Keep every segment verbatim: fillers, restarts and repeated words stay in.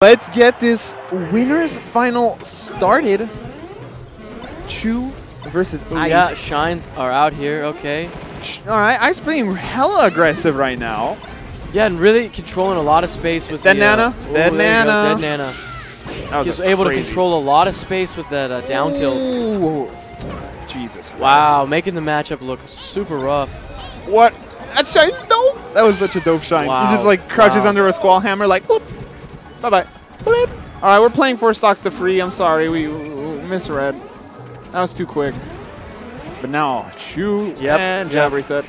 Let's get this winner's final started. Chu versus Ice. Ooh, yeah, Shines are out here, okay. All right, Ice playing hella aggressive right now. Yeah, and really controlling a lot of space with that the, Nana. Uh, that ooh, Nana. Go, dead Nana. That was he was able crazy. to control a lot of space with that uh, down tilt. Ooh. Jesus Christ. Wow, making the matchup look super rough. What? That Shine's dope. That was such a dope Shine. Wow. He just like crouches wow. under a squall hammer like, whoop. Bye-bye. All right, we're playing four stocks to free. I'm sorry. We, we misread. That was too quick. But now, Chu yep, and jab yep. reset.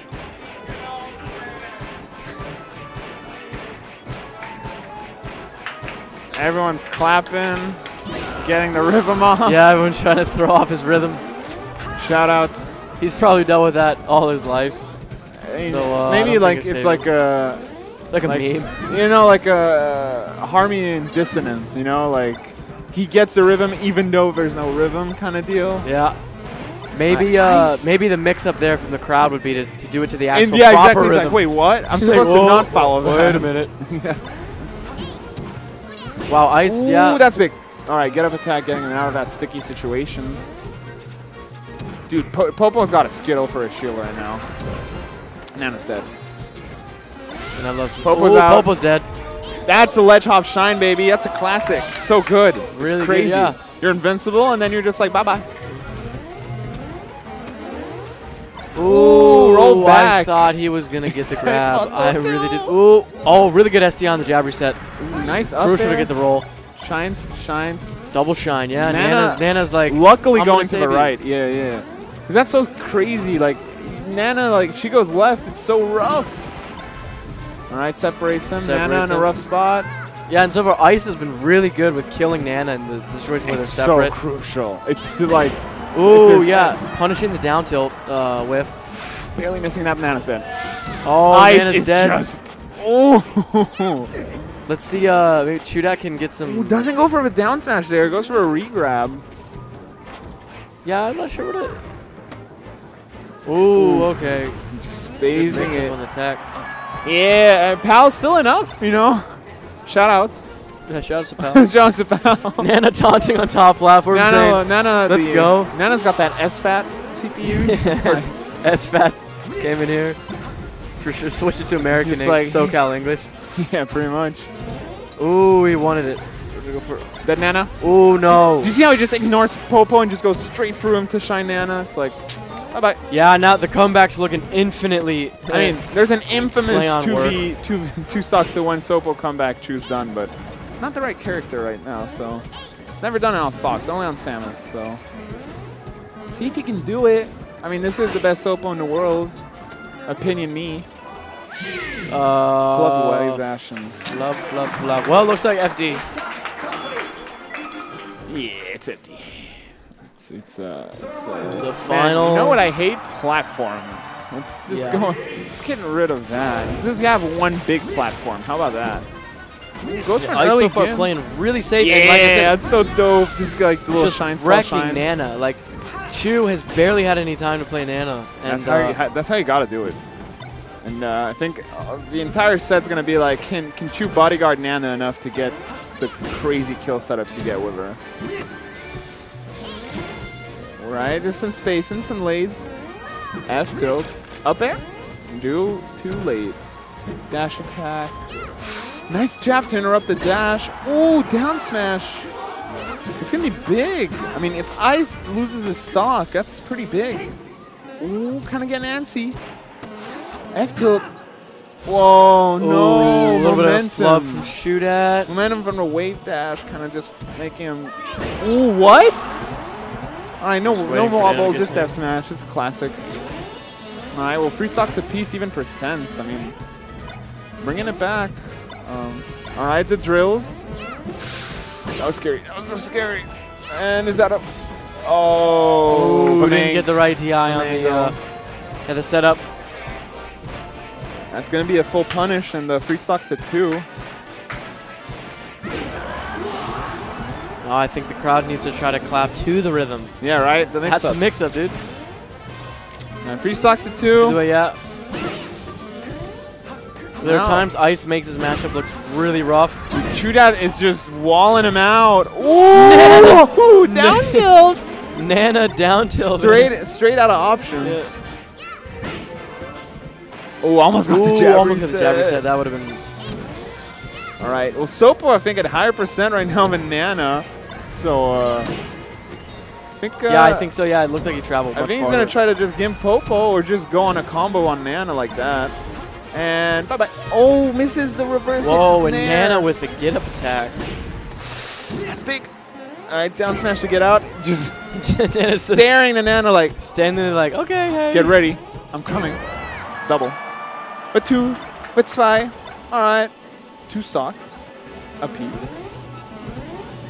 Everyone's clapping, getting the rhythm on. Yeah, everyone's trying to throw off his rhythm. Shout-outs. He's probably dealt with that all his life. Hey, so, uh, maybe like it's, it's like a... Like a like, meme. You know, like a harmony and dissonance, you know? Like, he gets the rhythm even though there's no rhythm kind of deal. Yeah. Maybe uh, maybe the mix-up there from the crowd would be to, to do it to the actual and yeah, proper exactly. rhythm. It's like, wait, what? I'm supposed like, to not follow that. Wait a minute. yeah. Wow, Ice, Ooh, yeah. Ooh, that's big. All right, get up attack, getting him out of that sticky situation. Dude, po Popo's got a Skittle for a shield right now. Nana's dead. And I love Popo's Ooh, out. Popo's dead. That's a ledge hop Shine, baby. That's a classic. So good. Really it's crazy. Good, yeah. You're invincible, and then you're just like, bye-bye. Ooh, Ooh, roll back. I thought he was going to get the grab. I, I really did. Ooh. Oh, really good S D on the jab reset. Ooh, nice up Crucial there. to get the roll. Shines, shines. Double Shine, yeah. Nana, Nana's, Nana's like, luckily going to the you. right. Yeah, yeah. Because that's so crazy. Like, Nana, like, she goes left. It's so rough. All right, separates him. Separates Nana in a rough him. spot. Yeah, and so far, Ice has been really good with killing Nana in the situation where it's they're separate. It's so crucial. It's still like... Ooh, yeah. That. Punishing the down tilt uh, whiff. Barely missing that. Nana's dead. Oh, Ice Nana's is dead. just... Oh. Let's see. Uh, maybe Chudak can get some... Ooh, doesn't go for a down smash there. It goes for a re-grab. Yeah, I'm not sure what it... Ooh, okay. Just phasing it. On attack. Yeah, and Pal's still enough, you know. Shoutouts. Yeah, shoutouts to Pal. shoutouts to Pal. Nana taunting on top left. We're Nana, saying, uh, Nana, let's the, go. Nana's got that S FAT C P U. S FAT came in here. For sure, switch it to American English, like SoCal English. Yeah, pretty much. Ooh, he wanted it. Go for that Nana. Ooh, no. Do you see how he just ignores Popo and just goes straight through him to Shine Nana? It's like... Bye-bye. Yeah, now the comeback's looking infinitely... I mean, there's an infamous two v, two, two stocks to one Sopo comeback Chu's done, but not the right character right now, so... It's never done on Fox, only on Samus, so... See if he can do it. I mean, this is the best Sopo in the world. Opinion me. Uh, Flub away, Zashin. Flub, flub, flub. Well, looks like F D. Yeah, it's F D. It's uh, it's uh, the it's final. Man, you know what I hate? Platforms. Let's just yeah. go. It's getting rid of that. Let's just have one big platform. How about that? It goes yeah, for an early so far game. playing really safe. Yeah, and like I said, that's so dope. Just like the little just shine, wrecking shine. Nana. Like Chu has barely had any time to play Nana. And that's how uh, you ha that's how you got to do it. And uh, I think uh, the entire set's gonna be like, can can Chu bodyguard Nana enough to get the crazy kill setups you get with her? Right, there's some space and some lays. F tilt. Up air. Do too late. Dash attack. Nice jab to interrupt the dash. Ooh, down smash. It's going to be big. I mean, if Ice loses his stock, that's pretty big. Ooh, kind of getting antsy. F tilt. Whoa, no. Ooh, a little Momentum. bit of flub from Chudak. Momentum from the wave dash kind of just making him... Ooh, what? Alright, no, no wobble, just F smash. It's classic. Alright, well, free stocks a piece, even percents. I mean, bringing it back. Um, Alright, the drills. That was scary. That was so scary. And is that a... Oh, we didn't get the right D I on the, uh, yeah, the setup. That's going to be a full punish, and the free stocks to two. Oh, I think the crowd needs to try to clap to the rhythm. Yeah, right? The mix-ups. That's the mix-up, dude. Right, free stocks to two. Way, yeah. There are times Ice makes his matchup look really rough. Shootout is just walling him out. Ooh! Ooh, down tilt! Nana down tilt. Straight, straight out of options. Yeah. Oh, almost got Ooh, the jab almost reset. Got the jab reset. That would have been... All right. Well, Sopo, I think, at a higher percent right now than Nana. So, uh... I think, uh, yeah, I think so. Yeah, it looks like he traveled much I think he's going to try to just gimp Popo or just go on a combo on Nana like that. And bye-bye. Oh, misses the reverse. Whoa, and Nana. Nana with the get-up attack. That's big. All right, down smash to get out. Just staring at Nana like... Standing there like, okay, hey. Get ready. I'm coming. Double. A two. A zwei. All right. Two stocks apiece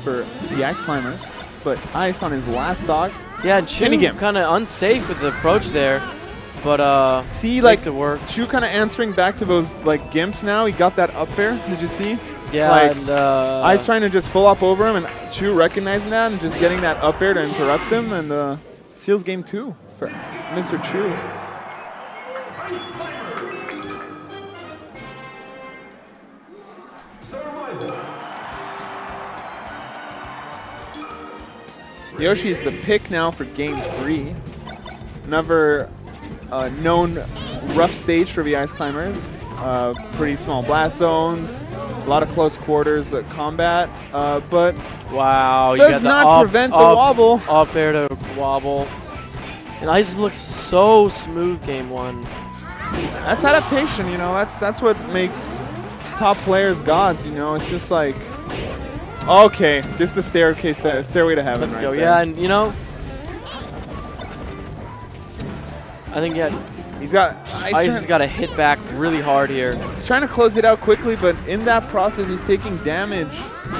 for the Ice Climbers. But Ice on his last stock. Yeah, Chu kind of unsafe with the approach there. But uh, see, like, makes it work. Chu kind of answering back to those like gimps now. He got that up there. Did you see? Yeah. Like, and, uh, Ice trying to just full up over him, and Chu recognizing that and just getting that up air to interrupt him, and uh, seals game two for Mister Chu. Yoshi is the pick now for game three. Another uh, known rough stage for the Ice Climbers. Uh, pretty small blast zones, a lot of close quarters uh, combat, uh, but wow, does not up, prevent up, the wobble. Up air to wobble. And Ice looked so smooth game one. That's adaptation, you know. That's that's what makes top players gods, you know. It's just like... Okay, just the staircase, to, stairway to heaven. Let's right go. There. Yeah, and you know, I think yeah, he's got Ice, Ice has got to hit back really hard here. He's trying to close it out quickly, but in that process, he's taking damage,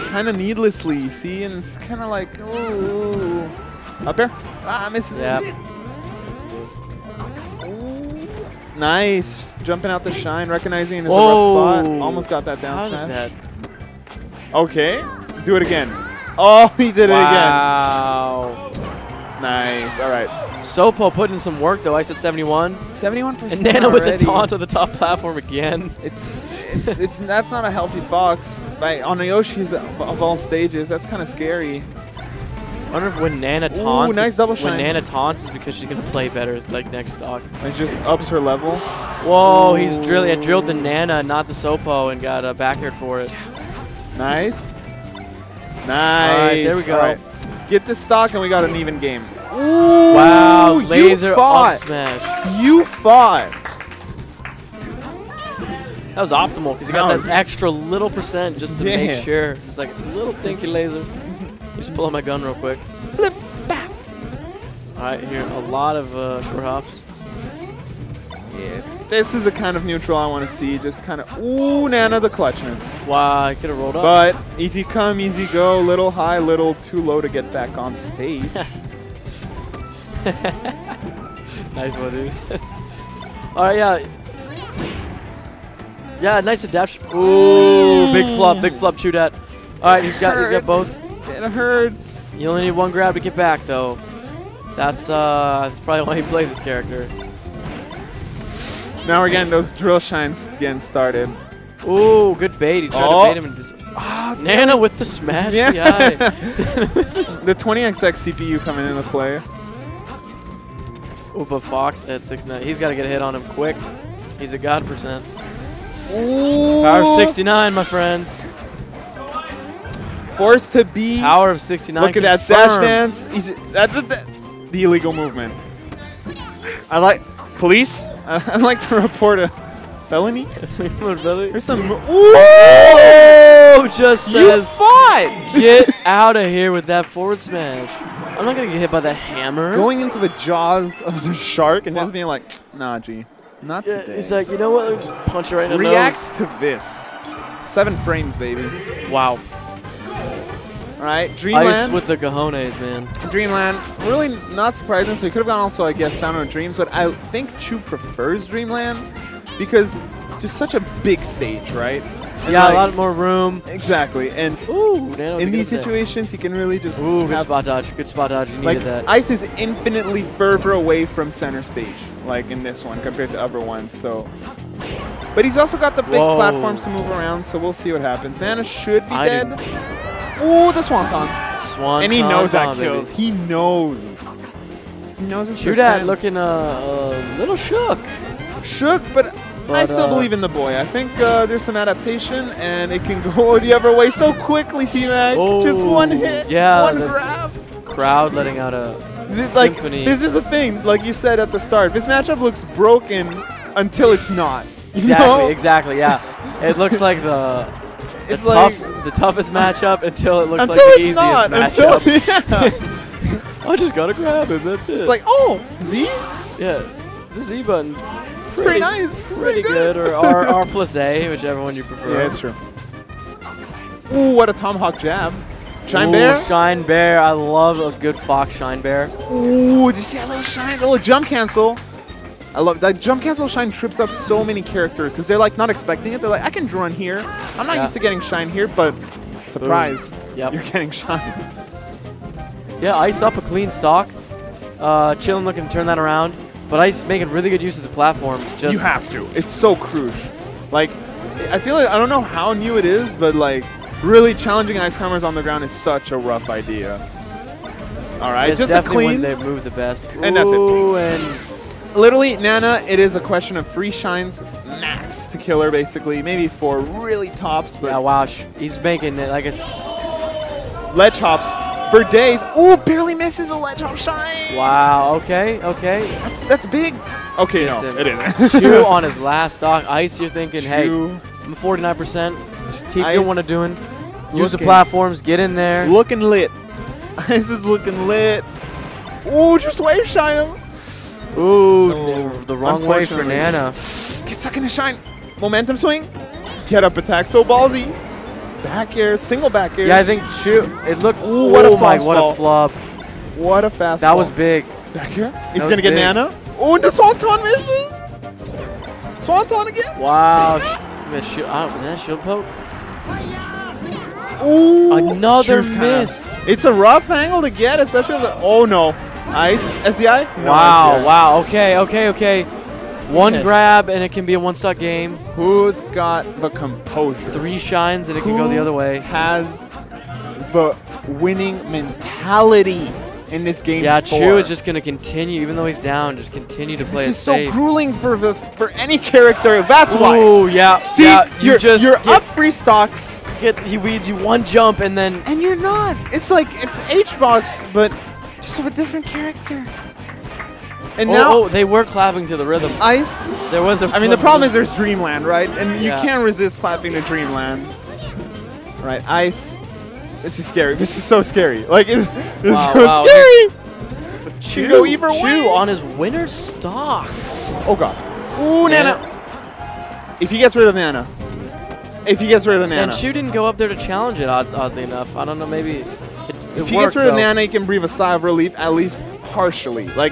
kind of needlessly. See, and it's kind of like, ooh, up there, ah, misses. Yeah. Nice, jumping out the shine, recognizing it's a rough spot. Almost got that down smash. That? Okay. Do it again. Oh, he did wow. it again. Wow. Nice. All right. Sopo putting in some work, though. I said seventy-one. seventy-one percent And Nana already. With a taunt on the top platform again. It's it's it's that's not a healthy Fox. Like, on Yoshi's of all stages, that's kind of scary. I wonder if when Nana taunts, Ooh, nice double shine. when Nana taunts is because she's gonna play better like next stock. It just ups her level. Whoa, Ooh. he's drilling. I drilled the Nana, not the Sopo, and got a backhand for it. Nice. Nice. All right, there we go. Right. Get the stock, and we got an even game. Ooh, wow, laser up smash. You fought. That was optimal because he got that extra little percent just to yeah. make sure. Just like a little dinky laser. Just pull out my gun real quick. Blip, bap. All right, here, a lot of uh, short hops. Yeah. This is the kind of neutral I want to see. Just kind of, ooh, Nana, the clutchness. Wow, I could have rolled up. But easy come, easy go. Little high, little too low to get back on stage. Nice one, dude. All right, yeah. Yeah, nice adaptation. Ooh, big flop, big flop, chew that. All right, he's got, he's got both. It hurts. You only need one grab to get back, though. That's, uh, that's probably why you play this character. Now we're getting those drill shines getting started. Ooh, good bait. He tried oh. to bait him. And just oh, Nana dude. with the smash. Yeah. The twenty X X C P U coming into play. Ooh, but Fox at six nine. He's got to get a hit on him quick. He's a god percent. Ooh. Power of sixty-nine, my friends. Forced to be. Power of sixty-nine. Look at confirmed. that dash dance. He's, that's a, the illegal movement. I like police. I'd like to report a felony. There's some. Ooh! Just says. You fought! Get out of here with that forward smash. I'm not going to get hit by that hammer. Going into the jaws of the shark and what? just being like, nah, G. Not yeah, today. He's like, you know what? Let's punch it right in the nose. React to this. Seven frames, baby. Wow. All right, Dreamland. Ice with the cojones, man. Dreamland, really not surprising. So he could have gone also, I guess, Sound of Dreams, but I think Chu prefers Dreamland because just such a big stage, right? And yeah, like, a lot more room. Exactly, and Ooh, in these situations, he can really just Ooh, good spot dodge, good spot dodge, you needed like, that. Ice is infinitely further away from center stage, like in this one, compared to other ones, so But he's also got the big Whoa. platforms to move around, so we'll see what happens. Nana should be I dead. Ooh, the Swanton. Swanton. And he knows that kills. Baby. He knows. He knows his percent. Dad looking a uh, uh, little shook. Shook, but, but I still uh, believe in the boy. I think uh, there's some adaptation, and it can go the other way so quickly, T-Mac. Oh, just one hit, yeah, one grab. Crowd letting out a this, like, symphony. This is a thing, like you said at the start. This matchup looks broken until it's not. You exactly, know? exactly, yeah. It looks like the, the it's tough, like, the toughest matchup until it looks until like the easiest not, matchup. Until, yeah. I just gotta grab him. That's it. It's like, oh, Z. Yeah, the Z button's pretty, pretty nice, pretty, pretty good, good. Or R, R plus A, whichever one you prefer. Yeah, that's true. Ooh, what a tomahawk jab. Shine Ooh, Bear? Shine Bear. I love a good Fox Shine Bear. Ooh, did you see that little shine, that little jump cancel? I love that jump cancel shine trips up so many characters because they're like not expecting it. They're like, I can run here. I'm not yeah. used to getting shine here, but surprise, yep. you're getting shine. Yeah, Ice up a clean stock. Uh, Chillin looking to turn that around. But Ice making really good use of the platforms. Just you have to. It's so crucial. Like, I feel like, I don't know how new it is, but like, really challenging ice climbers on the ground is such a rough idea. All right, it's just a clean. They move the best, Ooh, and that's it. And literally, Nana, it is a question of three shines max to kill her, basically. Maybe four really tops, but yeah, wow, he's making it. Like a ledge hops for days. Oh, barely misses a ledge hop shine. Wow. Okay. Okay. That's that's big. Okay, yes, no, it, it isn't. Chu on his last stock. Ice, you're thinking, Chu. hey, I'm forty-nine percent. Keep Ice doing what I'm doing. Use looking. the platforms. Get in there. Looking lit. Ice is looking lit. Ooh, just wave shine him. Ooh, oh, the wrong way for Nana. Get stuck in the shine. Momentum swing. Get up attack. So ballsy. Back air. Single back air. Yeah, I think Chu. It looked. Ooh, what oh a my, what fall. a flop. What a fast. That fall. was big. Back air. He's gonna get big. Nana. Oh, and the Swanton misses. Swanton again. Wow. Shield, I don't, was that a shield poke? Ooh, another miss. It's a rough angle to get, especially as a, oh no. Ice, S D I? No, wow, S D I. Wow, okay, okay, okay. One okay. grab and it can be a one-stock game. Who's got the composure? Three shines and it Who can go the other way. Has the winning mentality in this game? Yeah, four. Chu is just going to continue, even though he's down, just continue to play. This is so safe. grueling for the for any character. That's Ooh, why. Oh yeah. See, yeah, you're, you're just you're up three stocks. Get, he weeds you one jump and then. And you're not. It's like it's H-Box, but just with a different character. And oh, now oh, they were clapping to the rhythm. Ice. There was a. I mean, the problem is there's Dreamland, right? And yeah. you can't resist clapping to Dreamland. Right, Ice. This is scary. This is so scary. Like, it's, it's wow, so wow. scary. This, Chu, go either Chu way. on his winner stock. Oh, God. Ooh, Nana. Nana. If he gets rid of Nana. If he gets rid of Nana. And Chu didn't go up there to challenge it, odd, oddly enough. I don't know. Maybe it, it If worked, he gets rid though. of Nana, he can breathe a sigh of relief, at least partially. Like,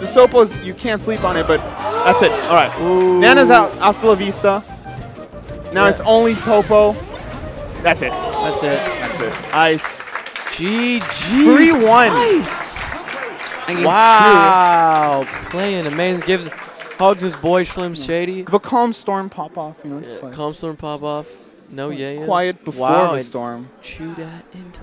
the Sopo's, you can't sleep on it, but that's it. All right. Ooh. Nana's out. Hasta la vista. Now yeah. it's only Popo. That's it. That's it. That's it. Ice. G G. three one. Ice. Wow. True. Playing amazing. Gives, hugs his boy Slim Shady. The Calm Storm pop off. You know, yeah. just like Calm Storm pop off. No yeah. Quiet before wow. the storm. Chew that into.